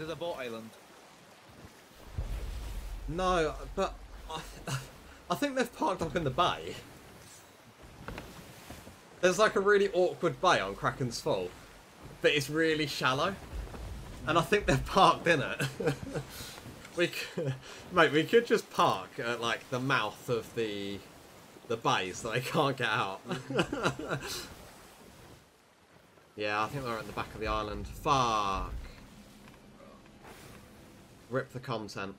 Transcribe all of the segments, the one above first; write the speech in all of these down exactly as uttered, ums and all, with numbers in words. Is it the boat island? No, but I, I think they've parked up in the bay. There's like a really awkward bay on Kraken's Fall, but it's really shallow, and I think they're parked in it. we, could, mate, we could just park at like the mouth of the the bay so they can't get out. Yeah, I think they're at the back of the island. Fuck. Rip the content.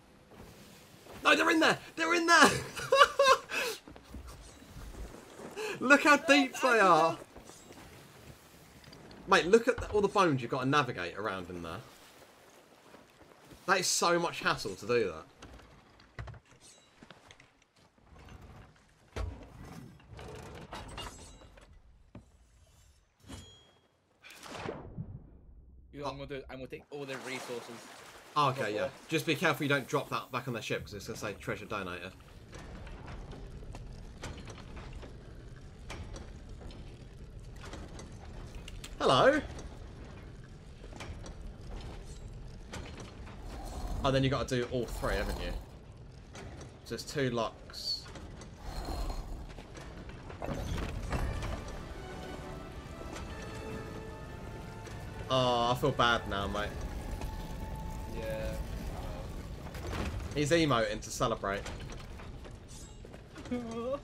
No, they're in there! They're in there! Look how deep they are! Mate, look at the, all the bones you've got to navigate around in there. That is so much hassle to do that. You know, I'm, gonna do, I'm gonna take all their resources. Oh, okay, yeah. Just be careful you don't drop that back on the ship because it's gonna say treasure donated. Hello. Oh, then you got to do all three, haven't you? So it's two locks. Oh, I feel bad now, mate. Yeah. He's emoting to celebrate. Oh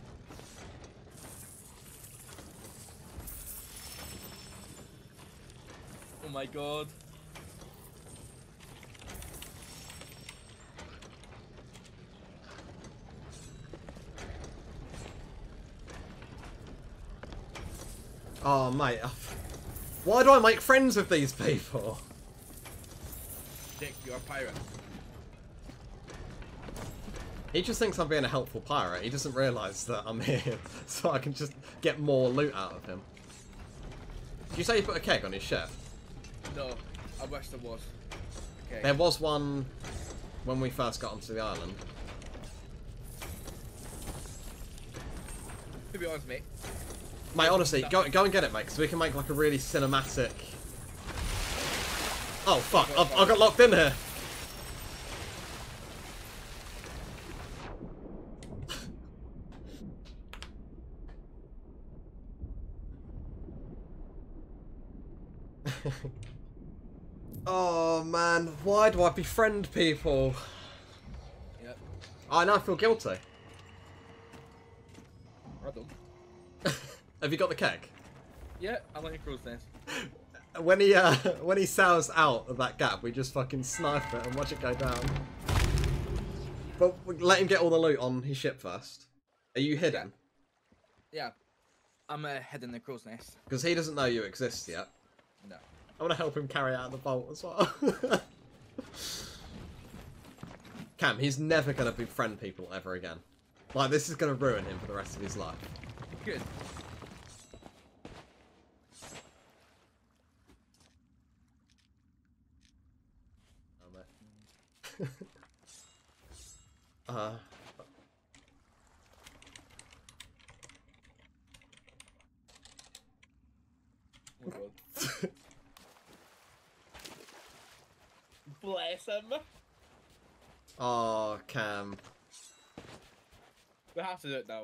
my god. Oh mate, why do I make friends with these people? Dick, you're a pirate. He just thinks I'm being a helpful pirate. He doesn't realise that I'm here, so I can just get more loot out of him. Did you say you put a keg on his ship? No, I wish there was. Okay. There was one when we first got onto the island. To be honest, mate. Mate, honestly, go go and get it, mate, because we can make like a really cinematic. Oh fuck! I've, I got locked in here. Oh man, why do I befriend people? Yep. I now feel guilty. I don't. Have you got the keg? Yeah, I'm like a cruise dance. When he uh, when he sails out of that gap, we just fucking snipe it and watch it go down. But let him get all the loot on his ship first. Are you hidden? Yeah, I'm uh, hidden in the crow's nest. Because he doesn't know you exist yet. No. I want to help him carry out the bolt as well. Cam, he's never gonna befriend people ever again. Like this is gonna ruin him for the rest of his life. Good. uh, Bless him. Oh, Cam. We have to do it now.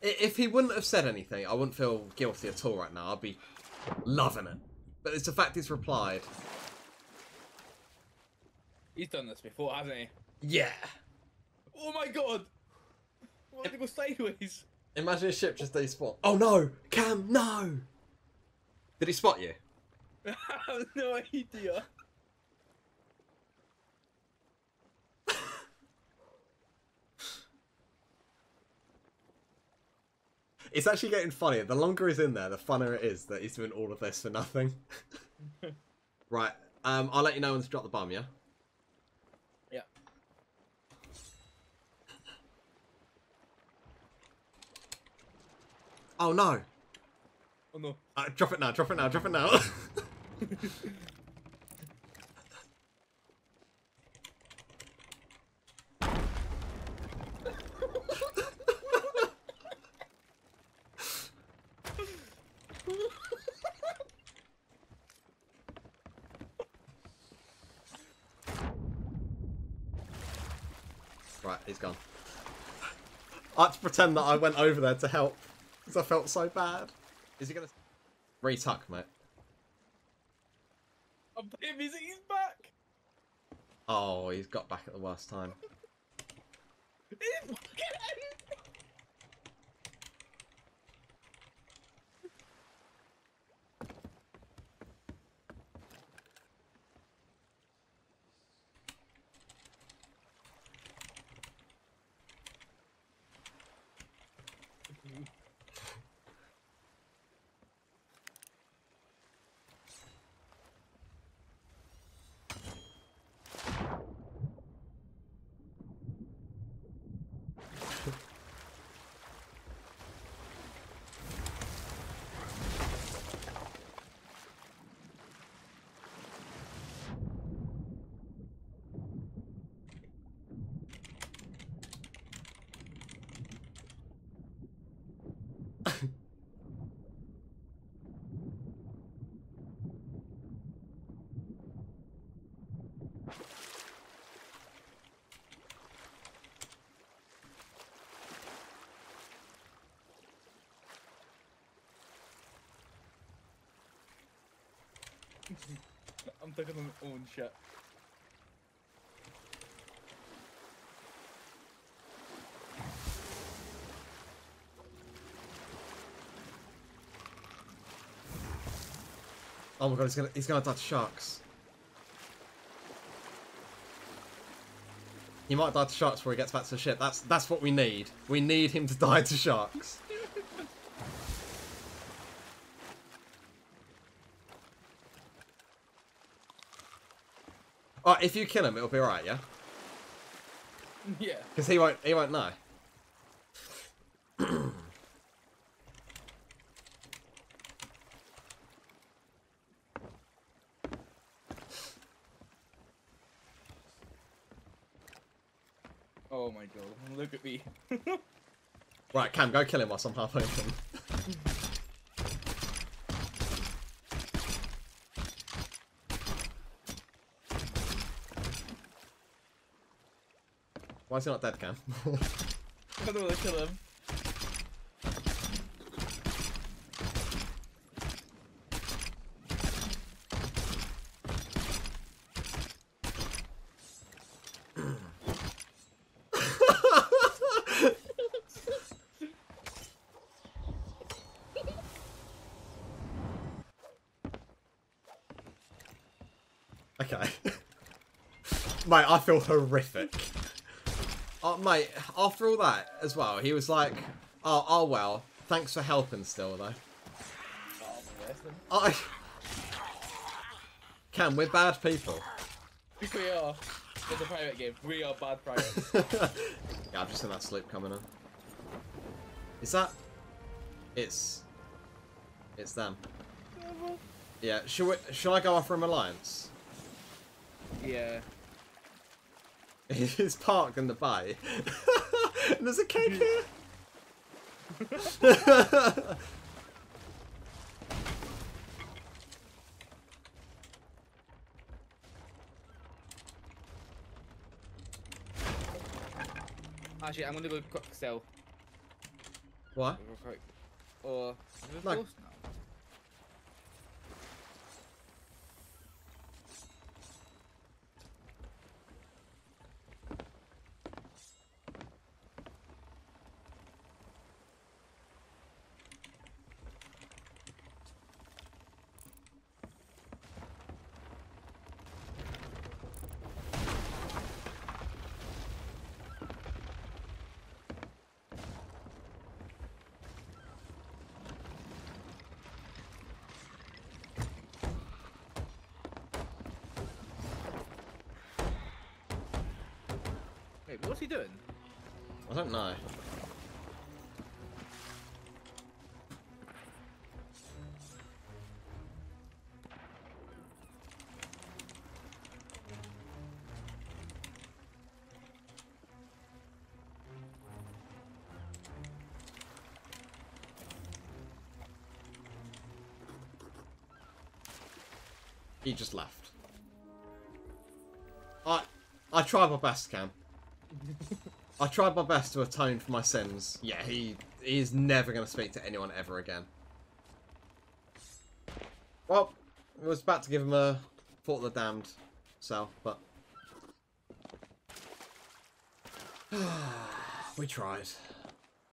If he wouldn't have said anything, I wouldn't feel guilty at all right now. I'd be loving it. But it's the fact he's replied. He's done this before, hasn't he? Yeah. Oh my god! Why did it go sideways? Imagine a ship just despawn. Oh no! Cam, no! Did he spot you? I have no idea. It's actually getting funnier. The longer he's in there, the funnier it is that he's doing all of this for nothing. Right, um, I'll let you know when to drop the bomb, yeah? Oh no! Oh no! Uh, drop it now! Drop it now! Drop it now! right, he's gone. I had to pretend that I went over there to help because I felt so bad. Is he gonna retuck, mate? I'm playing music. He's back. Oh, he's got back at the worst time. I'm taking on my own shit. Oh my god, he's gonna he's gonna die to sharks. He might die to sharks before he gets back to the ship. That's that's what we need. We need him to die to sharks. Alright, if you kill him, it'll be alright, yeah? Yeah. Because he won't, he won't know. Oh my god, look at me. Right, Cam, go kill him whilst I'm half open. Why is he not dead, Cam? I don't want to kill him. Okay. Mate, I feel horrific. Oh, mate, after all that as well, he was like, oh, oh well, thanks for helping still, though. Oh, I... Cam, we're bad people. We are. It's a private game. We are bad pirates. Yeah, I've just seen that sloop coming on. Is that... It's... It's them. Yeah, should, we... should I go offer him alliance? Yeah. It's parked in the bay. There's a cake here. Actually, I'm gonna go quick sell. What? Or no. What's he doing? I don't know. He just left. I I tried my best, Cam. I tried my best to atone for my sins. Yeah, he, he is never going to speak to anyone ever again. Well, I was about to give him a Fort of the Damned cell, but... we tried.